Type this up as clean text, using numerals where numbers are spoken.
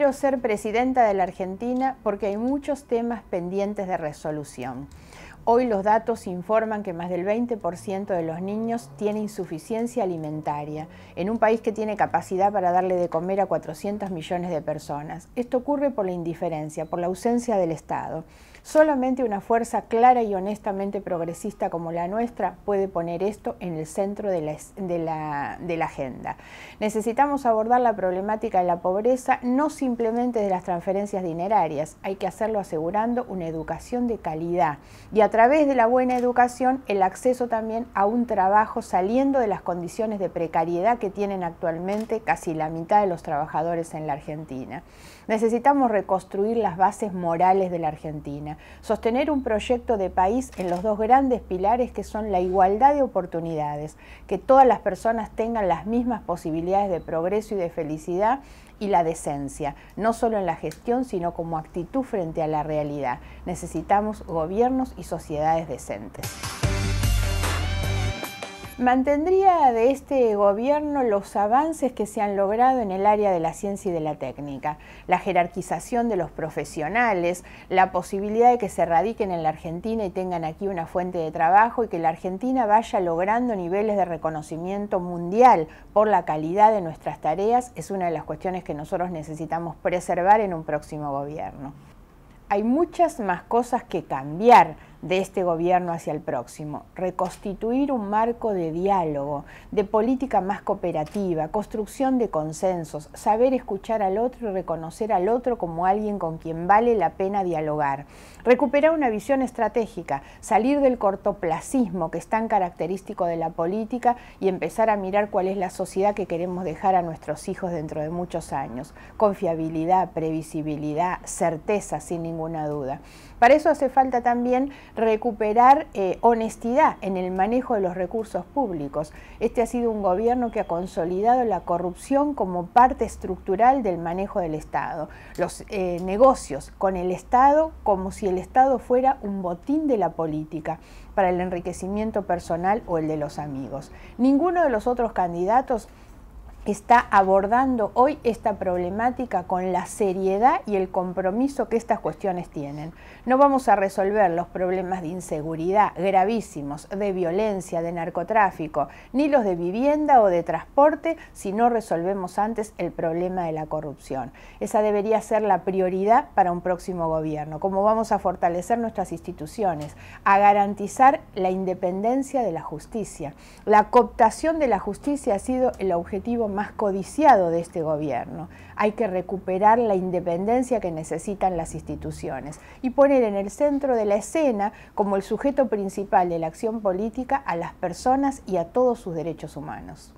quiero ser presidenta de la Argentina porque hay muchos temas pendientes de resolución. Hoy los datos informan que más del 20% de los niños tiene insuficiencia alimentaria, en un país que tiene capacidad para darle de comer a 400 millones de personas. Esto ocurre por la indiferencia, por la ausencia del Estado. Solamente una fuerza clara y honestamente progresista como la nuestra puede poner esto en el centro de la agenda. Necesitamos abordar la problemática de la pobreza, no simplemente de las transferencias dinerarias, hay que hacerlo asegurando una educación de calidad y a través de la buena educación el acceso también a un trabajo saliendo de las condiciones de precariedad que tienen actualmente casi la mitad de los trabajadores en la Argentina. Necesitamos reconstruir las bases morales de la Argentina. Sostener un proyecto de país en los dos grandes pilares que son la igualdad de oportunidades, que todas las personas tengan las mismas posibilidades de progreso y de felicidad, y la decencia, no solo en la gestión, sino como actitud frente a la realidad. Necesitamos gobiernos y sociedades decentes. Mantendría de este gobierno los avances que se han logrado en el área de la ciencia y de la técnica, la jerarquización de los profesionales, la posibilidad de que se radiquen en la Argentina y tengan aquí una fuente de trabajo y que la Argentina vaya logrando niveles de reconocimiento mundial por la calidad de nuestras tareas, es una de las cuestiones que nosotros necesitamos preservar en un próximo gobierno. Hay muchas más cosas que cambiar de este gobierno hacia el próximo. Reconstituir un marco de diálogo, de política más cooperativa, construcción de consensos, saber escuchar al otro y reconocer al otro como alguien con quien vale la pena dialogar. Recuperar una visión estratégica, salir del cortoplacismo que es tan característico de la política y empezar a mirar cuál es la sociedad que queremos dejar a nuestros hijos dentro de muchos años. Confiabilidad, previsibilidad, certeza, sin ninguna duda. Para eso hace falta también recuperar honestidad en el manejo de los recursos públicos. Este ha sido un gobierno que ha consolidado la corrupción como parte estructural del manejo del Estado. Los negocios con el Estado como si el Estado fuera un botín de la política para el enriquecimiento personal o el de los amigos. Ninguno de los otros candidatos está abordando hoy esta problemática con la seriedad y el compromiso que estas cuestiones tienen. No vamos a resolver los problemas de inseguridad gravísimos, de violencia, de narcotráfico, ni los de vivienda o de transporte si no resolvemos antes el problema de la corrupción. Esa debería ser la prioridad para un próximo gobierno, como vamos a fortalecer nuestras instituciones, a garantizar la independencia de la justicia. La cooptación de la justicia ha sido el objetivo más codiciado de este gobierno. Hay que recuperar la independencia que necesitan las instituciones y poner en el centro de la escena como el sujeto principal de la acción política a las personas y a todos sus derechos humanos.